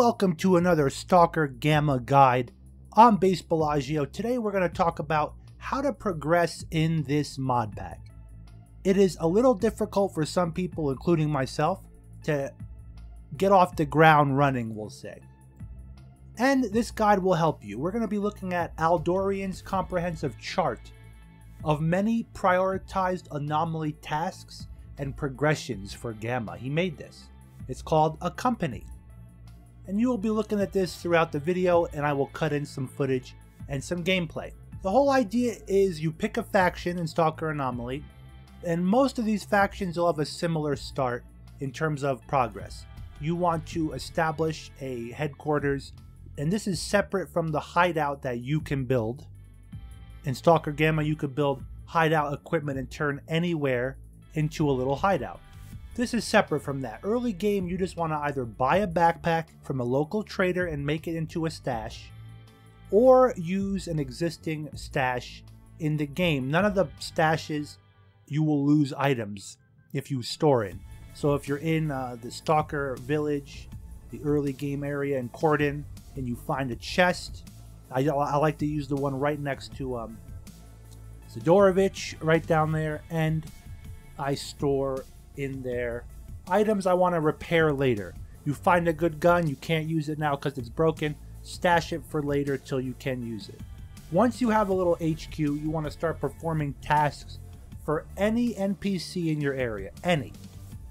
Welcome to another Stalker Gamma Guide. I'm Base Bellagio. Today we're going to talk about how to progress in this mod pack. It is a little difficult for some people, including myself, to get off the ground running, we'll say. And this guide will help you. We're going to be looking at Aldorian's comprehensive chart of many prioritized anomaly tasks and progressions for Gamma. He made this. It's called A Company. And you will be looking at this throughout the video, and I will cut in some footage and some gameplay. The whole idea is you pick a faction in Stalker Anomaly, and most of these factions will have a similar start in terms of progress. You want to establish a headquarters, and this is separate from the hideout that you can build. In Stalker Gamma, you could build hideout equipment and turn anywhere into a little hideout. This is separate from that. Early game, you just want to either buy a backpack from a local trader and make it into a stash, or use an existing stash in the game. None of the stashes you will lose items if you store in. So if you're in the Stalker Village, the early game area in Cordon, and you find a chest, I like to use the one right next to Sidorovich, right down there, and I store in there items I want to repair later. You find a good gun, you can't use it now because it's broken, stash it for later till you can use it. Once you have a little HQ, you want to start performing tasks for any NPC in your area, any.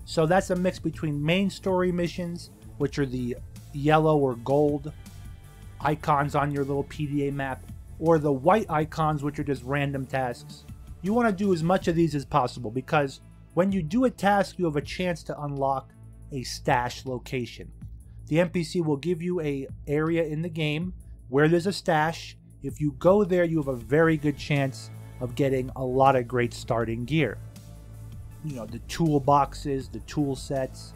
So that's a mix between main story missions, which are the yellow or gold icons on your little PDA map, or the white icons, which are just random tasks. You want to do as much of these as possible, because when you do a task, you have a chance to unlock a stash location. The NPC will give you an area in the game where there's a stash. If you go there, you have a very good chance of getting a lot of great starting gear. You know, the toolboxes, the tool sets,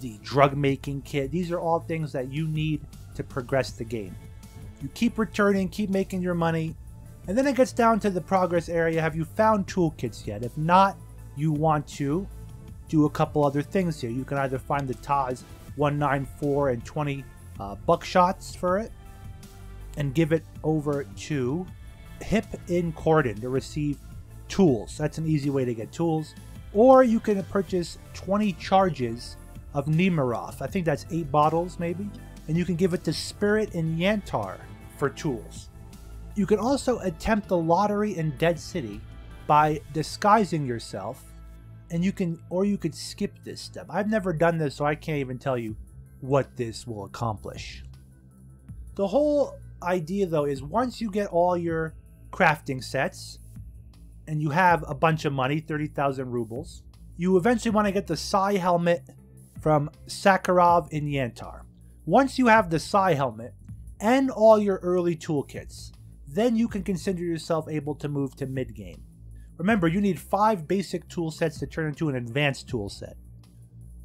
the drug making kit. These are all things that you need to progress the game. You keep returning, keep making your money, and then it gets down to the progress area. Have you found toolkits yet? If not, you want to do a couple other things here. You can either find the Taz 194 and 20 buckshots for it and give it over to Hip in Cordon to receive tools. That's an easy way to get tools. Or you can purchase 20 charges of Nimeroth. I think that's 8 bottles maybe. And you can give it to Spirit in Yantar for tools. You can also attempt the lottery in Dead City by disguising yourself, and you could skip this step. I've never done this, so I can't even tell you what this will accomplish. The whole idea, though, is once you get all your crafting sets and you have a bunch of money, 30,000 rubles, you eventually want to get the Psi helmet from Sakharov in Yantar. Once you have the Psi helmet and all your early toolkits, then you can consider yourself able to move to mid-game. Remember, you need 5 basic tool sets to turn into an advanced tool set.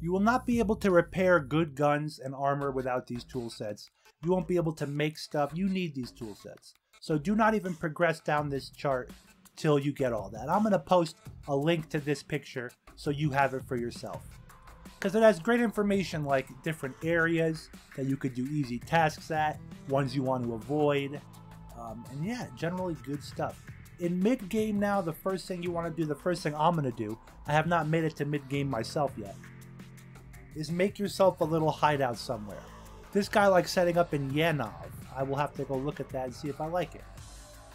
You will not be able to repair good guns and armor without these tool sets. You won't be able to make stuff. You need these tool sets. So do not even progress down this chart till you get all that. I'm going to post a link to this picture so you have it for yourself, because it has great information like different areas that you could do easy tasks at, ones you want to avoid, and yeah, generally good stuff. In mid-game now, the first thing you want to do, the first thing I'm going to do, I have not made it to mid-game myself yet, is make yourself a little hideout somewhere. This guy likes setting up in Yanov. I will have to go look at that and see if I like it.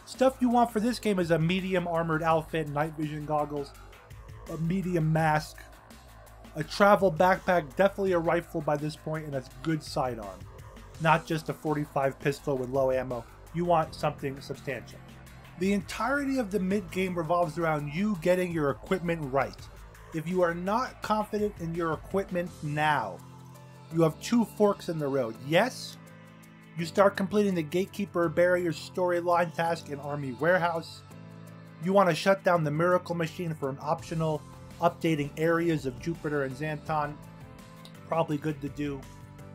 Stuff you want for this game is a medium armored outfit, night vision goggles, a medium mask, a travel backpack, definitely a rifle by this point, and a good sidearm. Not just a .45 pistol with low ammo. You want something substantial. The entirety of the mid-game revolves around you getting your equipment right. If you are not confident in your equipment now, you have 2 forks in the road. Yes, you start completing the Gatekeeper Barrier storyline task in Army Warehouse. You want to shut down the Miracle Machine for an optional updating areas of Jupiter and Xanton. Probably good to do.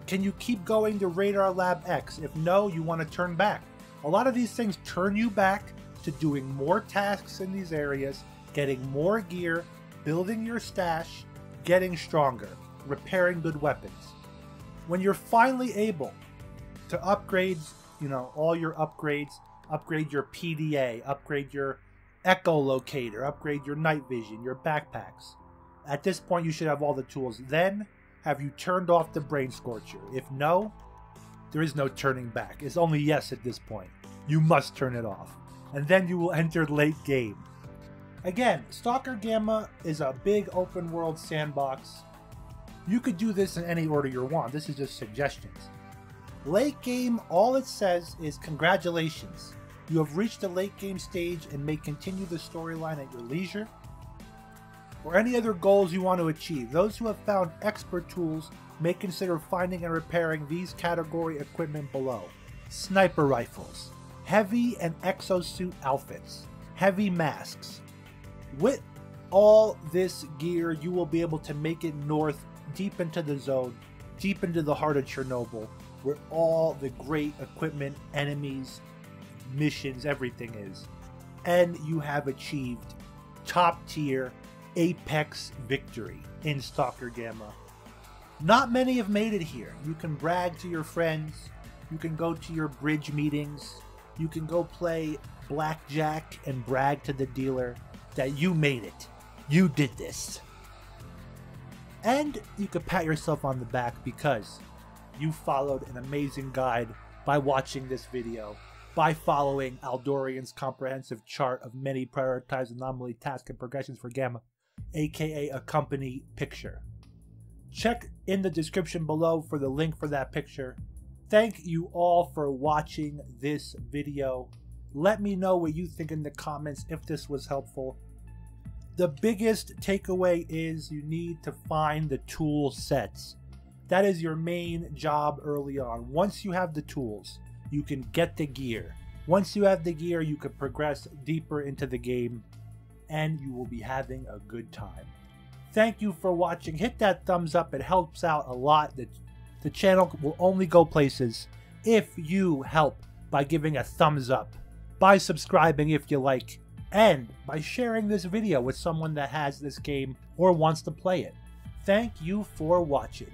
Can you keep going to Radar Lab X? If no, you want to turn back. A lot of these things turn you back to doing more tasks in these areas, getting more gear, building your stash, getting stronger, repairing good weapons. when you're finally able to upgrade, you know, all your upgrades, upgrade your PDA, upgrade your echolocator, upgrade your night vision, your backpacks. At this point, you should have all the tools. Then, have you turned off the Brain Scorcher? If no, there is no turning back. It's only yes at this point. You must turn it off. And then you will enter late game. Again, Stalker Gamma is a big open world sandbox. You could do this in any order you want. This is just suggestions. Late game, all it says is congratulations. You have reached the late game stage and may continue the storyline at your leisure, or any other goals you want to achieve. Those who have found expert tools may consider finding and repairing these category equipment below. Sniper rifles, heavy and exosuit outfits, heavy masks. With all this gear, you will be able to make it north, deep into the zone, deep into the heart of Chernobyl, where all the great equipment, enemies, missions, everything is. And you have achieved top tier apex victory in Stalker Gamma. Not many have made it here. You can brag to your friends, you can go to your bridge meetings, you can go play blackjack and brag to the dealer that you made it, you did this. And you could pat yourself on the back because you followed an amazing guide by watching this video, by following Aldorian's comprehensive chart of many prioritized anomaly tasks and progressions for Gamma, aka A Company picture. Check in the description below for the link for that picture. Thank you all for watching this video. Let me know what you think in the comments if this was helpful. The biggest takeaway is you need to find the tool sets. That is your main job early on. Once you have the tools, you can get the gear. Once you have the gear, you can progress deeper into the game, and you will be having a good time. Thank you for watching. Hit that thumbs up. It helps out a lot. The channel will only go places if you help by giving a thumbs up, by subscribing if you like, and by sharing this video with someone that has this game or wants to play it. Thank you for watching.